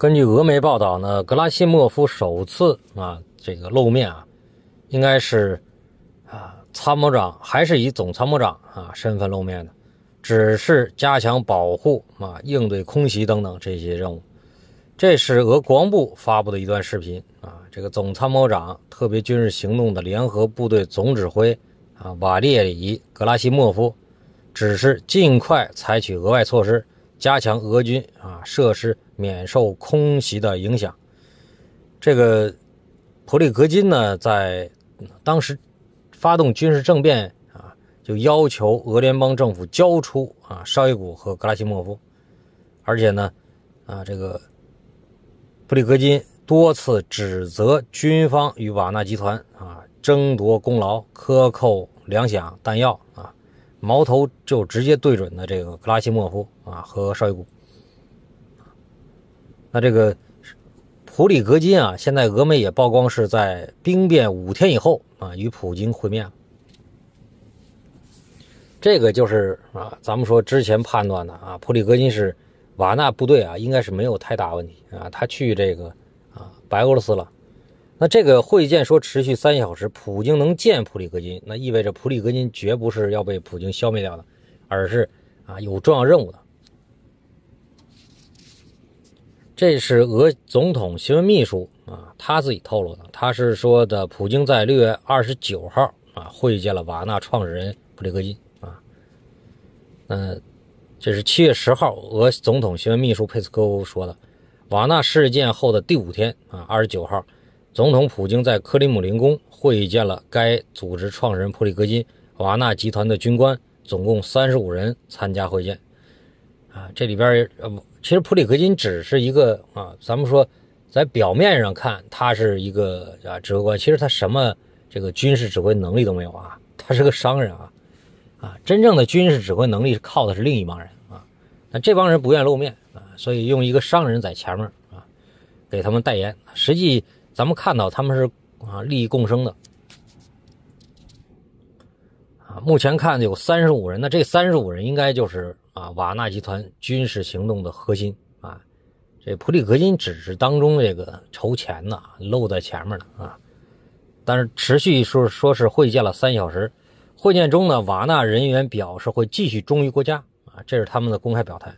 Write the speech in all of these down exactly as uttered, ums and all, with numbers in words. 根据俄媒报道呢，格拉西莫夫首次啊这个露面啊，应该是啊参谋长还是以总参谋长啊身份露面的，只是加强保护啊应对空袭等等这些任务。这是俄国防部发布的一段视频啊，这个总参谋长特别军事行动的联合部队总指挥啊瓦列里·格拉西莫夫只是尽快采取额外措施，加强俄军啊设施免受空袭的影响。这个普里格金呢，在当时发动军事政变啊，就要求俄联邦政府交出啊绍伊古和格拉西莫夫，而且呢啊这个普里格金多次指责军方与瓦纳集团啊争夺功劳、克扣粮饷、弹药啊，矛头就直接对准了这个格拉西莫夫啊和绍伊古。那这个普里格金啊，现在俄媒也曝光是在兵变五天以后啊与普京会面。这个就是啊咱们说之前判断的啊，普里格金是瓦纳部队啊应该是没有太大问题啊，他去这个啊白俄罗斯了。那这个会见说持续三小时，普京能见普里格金，那意味着普里格金绝不是要被普京消灭掉的，而是啊有重要任务的。这是俄总统新闻秘书啊他自己透露的，他是说的普京在六月二十九号啊会见了瓦纳创始人普里格金啊。嗯、呃这是七月十号，俄总统新闻秘书佩斯科夫说的。瓦纳事件后的第五天啊 ,二十九号，总统普京在克里姆林宫会见了该组织创始人普里格金、瓦纳集团的军官，总共三十五人参加会见。啊这里边其实普里格金只是一个啊咱们说在表面上看他是一个啊指挥官，其实他什么这个军事指挥能力都没有啊，他是个商人啊。啊，真正的军事指挥能力是靠的是另一帮人啊，那这帮人不愿露面啊，所以用一个商人在前面啊，给他们代言。实际咱们看到他们是啊利益共生的啊。目前看有三十五人，那这三十五人应该就是啊瓦纳集团军事行动的核心啊。这普里格金只是当中这个筹钱的，露在前面的啊，但是持续说说是会见了三小时。会见中呢，瓦纳人员表示会继续忠于国家啊，这是他们的公开表态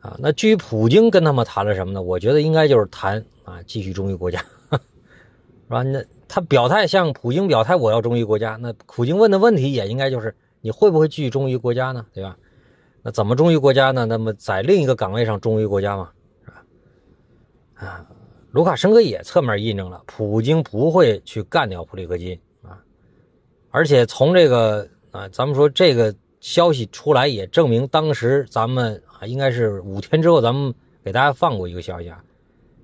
啊。那至于普京跟他们谈了什么呢？我觉得应该就是谈啊，继续忠于国家，是吧？那他表态向普京表态，我要忠于国家。那普京问的问题也应该就是你会不会继续忠于国家呢？对吧？那怎么忠于国家呢？那么在另一个岗位上忠于国家嘛，是吧？啊，卢卡申科也侧面印证了，普京不会去干掉普里格金。而且从这个啊，咱们说这个消息出来，也证明当时咱们啊，应该是五天之后，咱们给大家放过一个消息啊，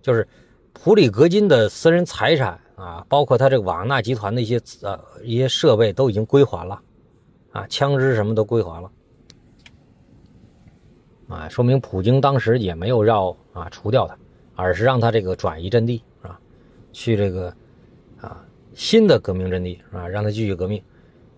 就是普里格金的私人财产啊，包括他这个瓦纳集团的一些呃一些设备都已经归还了，啊，枪支什么都归还了，啊，说明普京当时也没有要啊除掉他，而是让他这个转移阵地是吧？去这个啊。新的革命阵地啊，让他继续革命。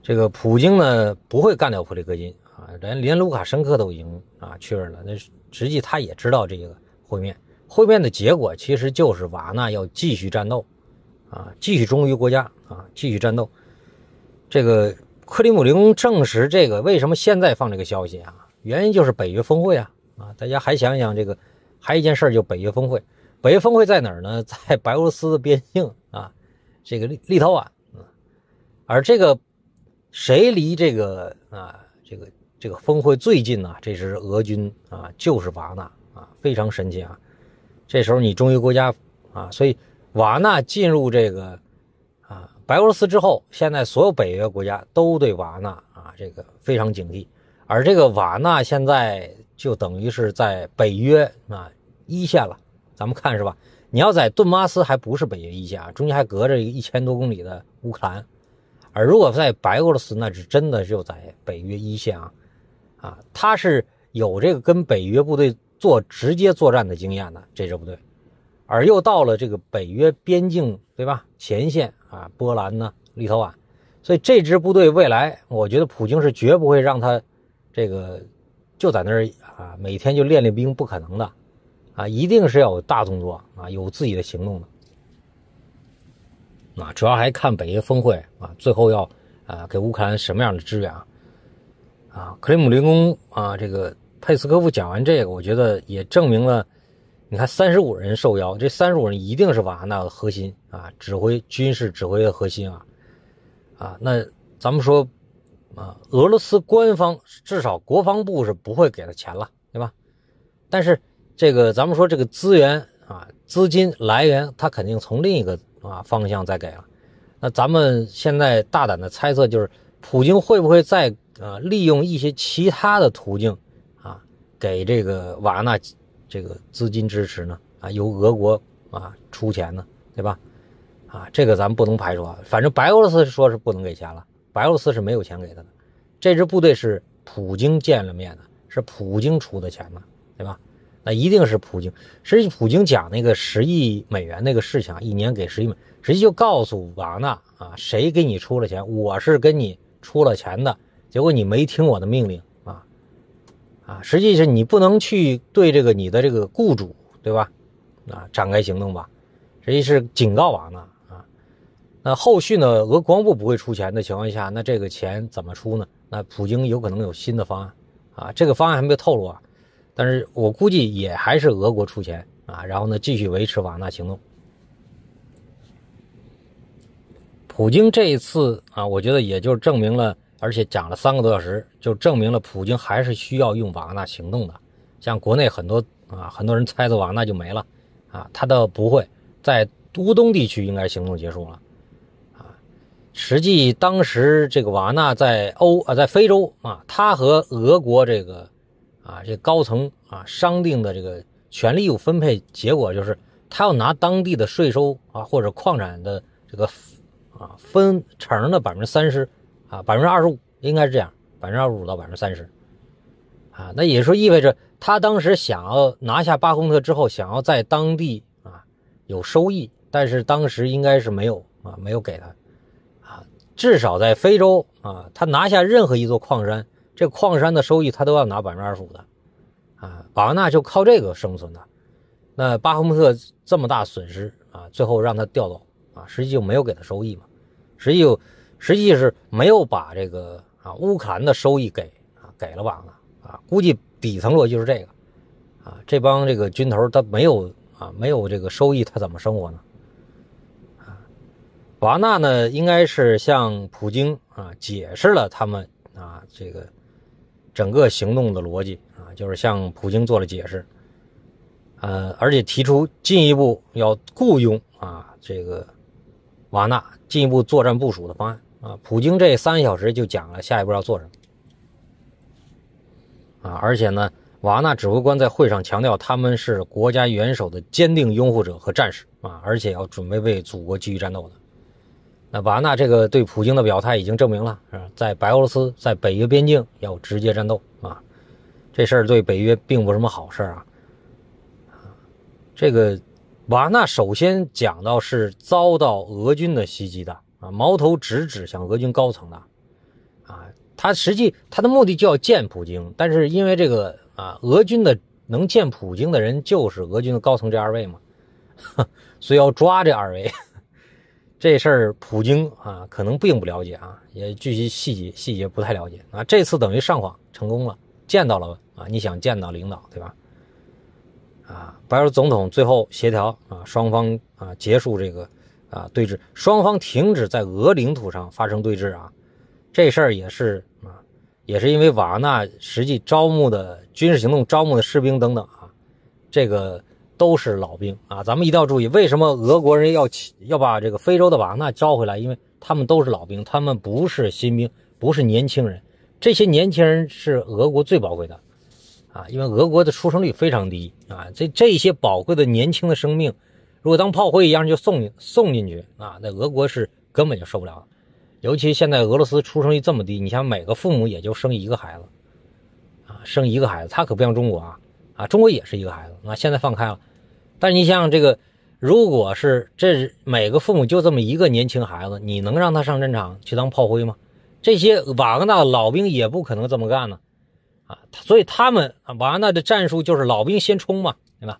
这个普京呢不会干掉普里格金啊，连连卢卡申科都已经啊确认了。那实际他也知道这个会面，会面的结果其实就是瓦纳要继续战斗啊，继续忠于国家啊，继续战斗。这个克里姆林宫证实这个，为什么现在放这个消息啊？原因就是北约峰会啊啊，大家还想想这个，还一件事就北约峰会。北约峰会在哪儿呢？在白俄罗斯的边境啊。这个立立陶宛，而这个谁离这个啊这个这个峰会最近呢、啊？这是俄军啊，就是瓦纳啊，非常神奇啊！这时候你忠于国家啊，所以瓦纳进入这个啊白俄罗斯之后，现在所有北约国家都对瓦纳啊这个非常警惕，而这个瓦纳现在就等于是在北约啊一线了，咱们看是吧？你要在顿巴斯还不是北约一线啊，中间还隔着一千多公里的乌克兰，而如果在白俄罗斯，那是真的就在北约一线啊，啊，他是有这个跟北约部队做直接作战的经验的这支部队，而又到了这个北约边境对吧前线啊，波兰呢、立陶宛，所以这支部队未来，我觉得普京是绝不会让他这个就在那儿啊，每天就练练兵不可能的。啊，一定是要有大动作啊，有自己的行动的。啊，主要还看北约峰会啊，最后要啊给乌克兰什么样的支援啊？啊，克里姆林宫啊，这个佩斯科夫讲完这个，我觉得也证明了。你看，三十五人受邀，这三十五人一定是瓦格纳的核心啊，指挥军事指挥的核心啊，啊，那咱们说啊，俄罗斯官方至少国防部是不会给他钱了，对吧？但是这个咱们说这个资源啊，资金来源，他肯定从另一个啊方向再给了。那咱们现在大胆的猜测就是，普京会不会再啊利用一些其他的途径啊，给这个瓦格纳？这个资金支持呢？啊，由俄国啊出钱呢，对吧？啊，这个咱们不能排除啊。反正白俄罗斯说是不能给钱了，白俄罗斯是没有钱给他的。这支部队是普京见了面的，是普京出的钱呢，对吧？那一定是普京。实际普京讲那个十亿美元那个事情，一年给十亿美，实际就告诉瓦格纳啊，谁给你出了钱？我是跟你出了钱的，结果你没听我的命令。啊，实际是你不能去对这个你的这个雇主，对吧？啊，展开行动吧，实际是警告瓦格纳啊。那后续呢，俄国防部不会出钱的情况下，那这个钱怎么出呢？那普京有可能有新的方案啊，这个方案还没有透露啊，但是我估计也还是俄国出钱啊，然后呢继续维持瓦格纳行动。普京这一次啊，我觉得也就证明了。而且讲了三个多小时，就证明了普京还是需要用瓦格纳行动的。像国内很多啊，很多人猜测瓦格纳就没了，啊，他倒不会，在乌东地区应该行动结束了，啊，实际当时这个瓦格纳在欧啊，在非洲啊，他和俄国这个啊这高层啊商定的这个权利义务分配结果就是，他要拿当地的税收啊或者矿产的这个啊分成的百分之三十。啊，百分之二十五应该是这样，百分之二十五到百分之三十，啊，那也说意味着他当时想要拿下巴赫穆特之后，想要在当地啊有收益，但是当时应该是没有啊，没有给他，啊，至少在非洲啊，他拿下任何一座矿山，这矿山的收益他都要拿百分之二十五的，啊，瓦格纳就靠这个生存的，那巴赫穆特这么大损失啊，最后让他调走啊，实际就没有给他收益嘛，实际就。实际是没有把这个啊乌克兰的收益给啊给了瓦格纳啊，估计底层逻辑是这个啊，这帮这个军头他没有啊没有这个收益，他怎么生活呢？啊，瓦格纳呢应该是向普京啊解释了他们啊这个整个行动的逻辑啊，就是向普京做了解释，呃，而且提出进一步要雇佣啊这个瓦格纳进一步作战部署的方案。啊，普京这三个小时就讲了下一步要做什么啊！而且呢，瓦格纳指挥官在会上强调，他们是国家元首的坚定拥护者和战士啊，而且要准备为祖国继续战斗的。那瓦格纳这个对普京的表态已经证明了，啊，在白俄罗斯、在北约边境要直接战斗啊，这事儿对北约并不是什么好事啊。啊，这个瓦格纳首先讲到是遭到俄军的袭击的。啊，矛头直指向俄军高层的，啊，他实际他的目的就要见普京，但是因为这个啊，俄军的能见普京的人就是俄军的高层这二位嘛，所以要抓这二位，这事儿普京啊可能并不了解啊，也具体细节细节不太了解啊。这次等于上访成功了，见到了啊，你想见到领导对吧？啊，白俄总统最后协调啊，双方啊结束这个。啊，对峙，双方停止在俄领土上发生对峙啊，这事儿也是啊，也是因为瓦格纳实际招募的军事行动招募的士兵等等啊，这个都是老兵啊，咱们一定要注意，为什么俄国人要要把这个非洲的瓦格纳招回来？因为他们都是老兵，他们不是新兵，不是年轻人，这些年轻人是俄国最宝贵的啊，因为俄国的出生率非常低啊，这这些宝贵的年轻的生命。如果当炮灰一样就送进送进去啊，那俄国是根本就受不了了。尤其现在俄罗斯出生率这么低，你像每个父母也就生一个孩子，啊，生一个孩子，他可不像中国啊，啊，中国也是一个孩子，那现在放开了。但是你像这个，如果是这每个父母就这么一个年轻孩子，你能让他上战场去当炮灰吗？这些瓦格纳老兵也不可能这么干呢，啊，所以他们瓦格纳的战术就是老兵先冲嘛，对吧？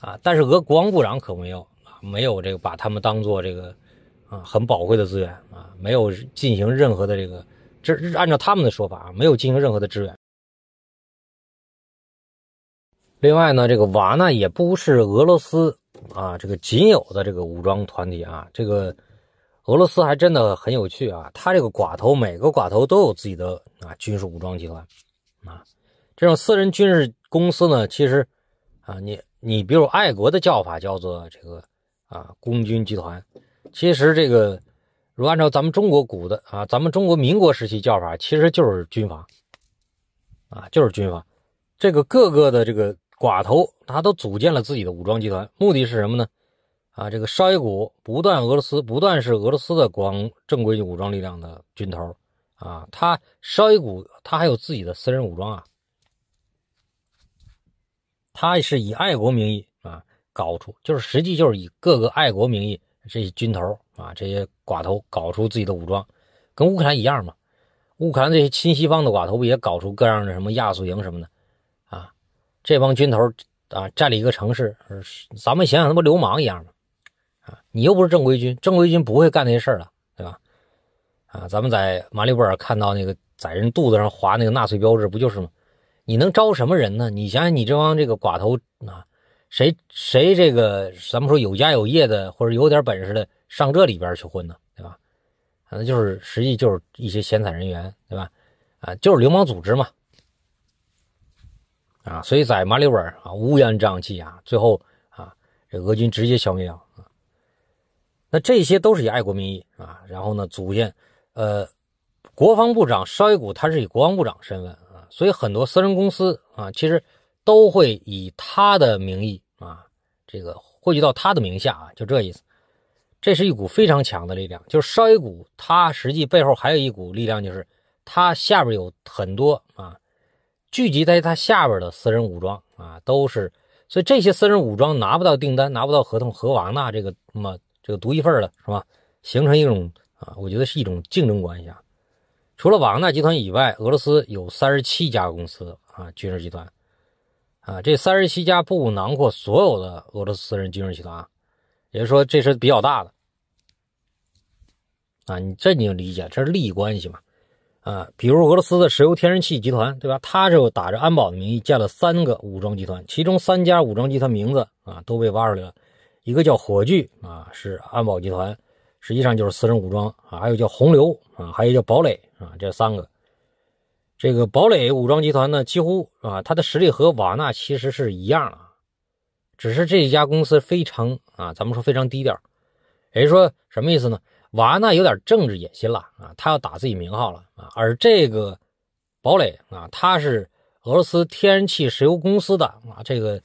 啊，但是俄国防部长可没有啊，没有这个把他们当做这个啊很宝贵的资源啊，没有进行任何的这个，这按照他们的说法啊，没有进行任何的支援。另外呢，这个瓦呢也不是俄罗斯啊这个仅有的这个武装团体啊，这个俄罗斯还真的很有趣啊，他这个寡头每个寡头都有自己的啊军事武装集团啊，这种私人军事公司呢，其实啊你你比如爱国的叫法叫做这个啊公军集团，其实这个如果按照咱们中国古的啊咱们中国民国时期叫法，其实就是军阀啊，就是军阀，这个各个的这个寡头他都组建了自己的武装集团，目的是什么呢？啊，这个绍伊古不但俄罗斯不但是俄罗斯的国防正规武装力量的军头啊，他绍伊古他还有自己的私人武装啊，他是以爱国名义啊搞出，就是实际就是以各个爱国名义这些军头啊这些寡头搞出自己的武装，跟乌克兰一样嘛，乌克兰这些亲西方的寡头不也搞出各样的什么亚速营什么的啊，这帮军头啊占了一个城市，咱们想想他不流氓一样吗？啊，你又不是正规军，正规军不会干那些事儿了，对吧？啊，咱们在马里波尔看到那个在人肚子上划那个纳粹标志不就是吗？你能招什么人呢？你想想你这帮这个寡头啊，谁谁这个咱们说有家有业的或者有点本事的上这里边去混呢，对吧？啊，那就是实际就是一些闲散人员，对吧？啊，就是流氓组织嘛。啊，所以在马里波尔啊乌烟瘴气啊，最后啊这俄军直接消灭掉啊。那这些都是以爱国名义啊，然后呢组建呃国防部长绍伊古他是以国防部长身份啊，所以很多私人公司啊其实都会以他的名义啊这个汇聚到他的名下啊，就这意思。这是一股非常强的力量，就是绍伊古他实际背后还有一股力量，就是他下边有很多啊聚集在他下边的私人武装啊，都是，所以这些私人武装拿不到订单，拿不到合同和瓦纳这个什么这个独一份的是吧？形成一种啊，我觉得是一种竞争关系啊。除了瓦纳集团以外，俄罗斯有三十七家公司啊军事集团啊，这三十七家不囊括所有的俄罗斯私人军事集团啊，也就是说这是比较大的啊，你这你就理解，这是利益关系嘛。啊，比如俄罗斯的石油天然气集团，对吧？他就打着安保的名义建了三个武装集团，其中三家武装集团名字啊都被挖出来了，一个叫火炬啊，是安保集团，实际上就是私人武装啊；还有叫洪流啊，还有叫堡垒啊，这三个。这个堡垒武装集团呢，几乎啊，它的实力和瓦纳其实是一样啊，只是这一家公司非常啊，咱们说非常低调。也就是说什么意思呢？瓦纳有点政治野心了啊，他要打自己名号了啊。而这个堡垒啊，他是俄罗斯天然气石油公司的啊，这个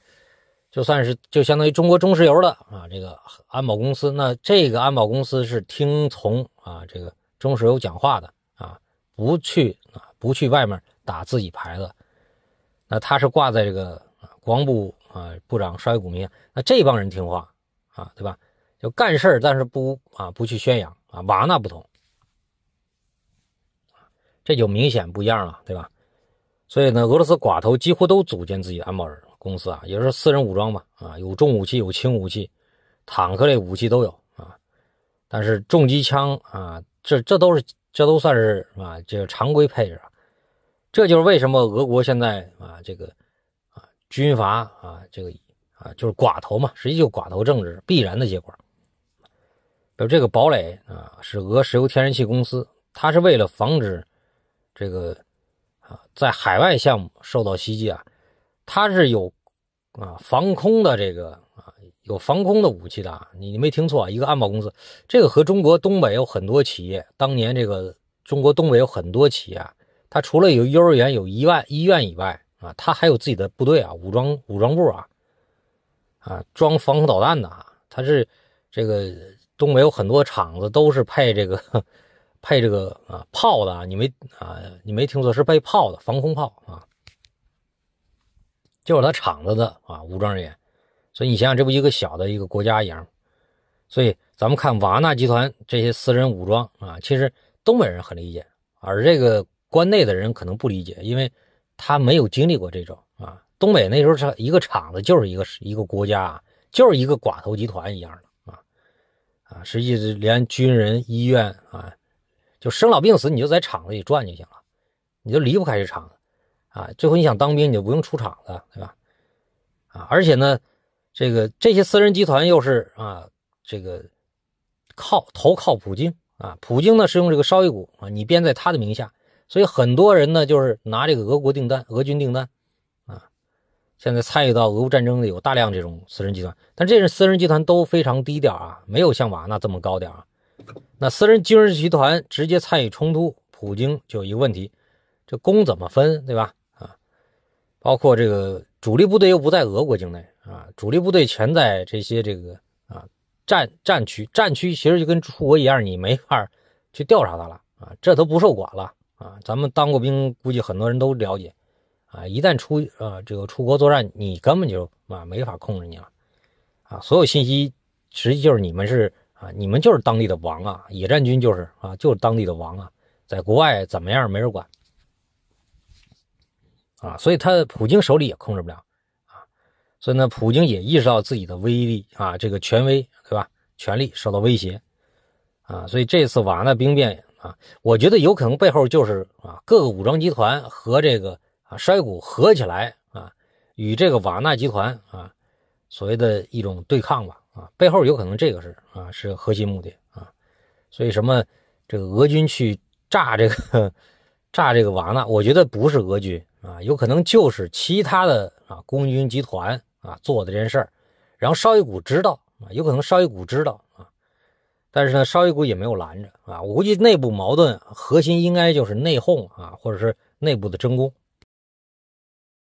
就算是就相当于中国中石油的啊，这个安保公司。那这个安保公司是听从啊这个中石油讲话的啊，不去啊不去外面打自己牌子。那他是挂在这个国防部啊部长绍伊古名下，那这帮人听话啊，对吧？就干事但是不啊不去宣扬啊，瓦纳不同，这就明显不一样了，对吧？所以呢，俄罗斯寡头几乎都组建自己的安保公司啊，也就是私人武装吧啊，有重武器，有轻武器，坦克类武器都有啊，但是重机枪啊，这这都是这都算是啊这个常规配置啊，这就是为什么俄国现在啊这个啊军阀啊这个啊就是寡头嘛，实际就寡头政治必然的结果。比如这个堡垒啊，是俄石油天然气公司，它是为了防止这个啊在海外项目受到袭击啊，它是有啊防空的这个啊有防空的武器的啊，你没听错啊，一个安保公司，这个和中国东北有很多企业，当年这个中国东北有很多企业啊，它除了有幼儿园有医院医院以外啊，它还有自己的部队啊，武装武装部啊啊装防空导弹的啊，它是这个。东北有很多厂子都是配这个配这个啊炮的啊，你没啊你没听错，是配炮的防空炮啊，就是他厂子的啊武装人员。所以你想想，这不一个小的一个国家一样。所以咱们看瓦纳集团这些私人武装啊，其实东北人很理解，而这个关内的人可能不理解，因为他没有经历过这种啊东北那时候一个厂子就是一个一个国家，就是一个寡头集团一样的啊啊！实际连军人、医院啊，就生老病死你就在厂子里转就行了，你就离不开这厂子啊。最后你想当兵，你就不用出厂子，对吧？啊，而且呢，这个这些私人集团又是啊，这个靠投靠普京啊，普京呢是用这个绍伊古啊，你编在他的名下，所以很多人呢就是拿这个俄国订单、俄军订单。现在参与到俄乌战争里有大量这种私人集团，但这些私人集团都非常低调啊，没有像瓦纳这么高调啊。那私人军事集团直接参与冲突，普京就有一个问题，这功怎么分，对吧？啊，包括这个主力部队又不在俄国境内啊，主力部队全在这些这个啊战战区，战区其实就跟出国一样，你没法去调查它了啊，这都不受管了啊。咱们当过兵，估计很多人都了解。啊，一旦出呃这个出国作战，你根本就啊没法控制你了，啊，所有信息实际就是你们是啊，你们就是当地的王啊，野战军就是啊，就是当地的王啊，在国外怎么样没人管，啊，所以他普京手里也控制不了，啊，所以呢，普京也意识到自己的威力啊，这个权威对吧，权力受到威胁，啊，所以这次瓦纳兵变啊，我觉得有可能背后就是啊各个武装集团和这个。啊，衰骨合起来啊，与这个瓦纳集团啊，所谓的一种对抗吧啊，背后有可能这个是啊是核心目的啊，所以什么这个俄军去炸这个炸这个瓦纳，我觉得不是俄军啊，有可能就是其他的啊空军集团啊做的这件事儿，然后绍伊古知道啊，有可能绍伊古知道啊，但是呢绍伊古也没有拦着啊，我估计内部矛盾核心应该就是内讧啊，或者是内部的争功。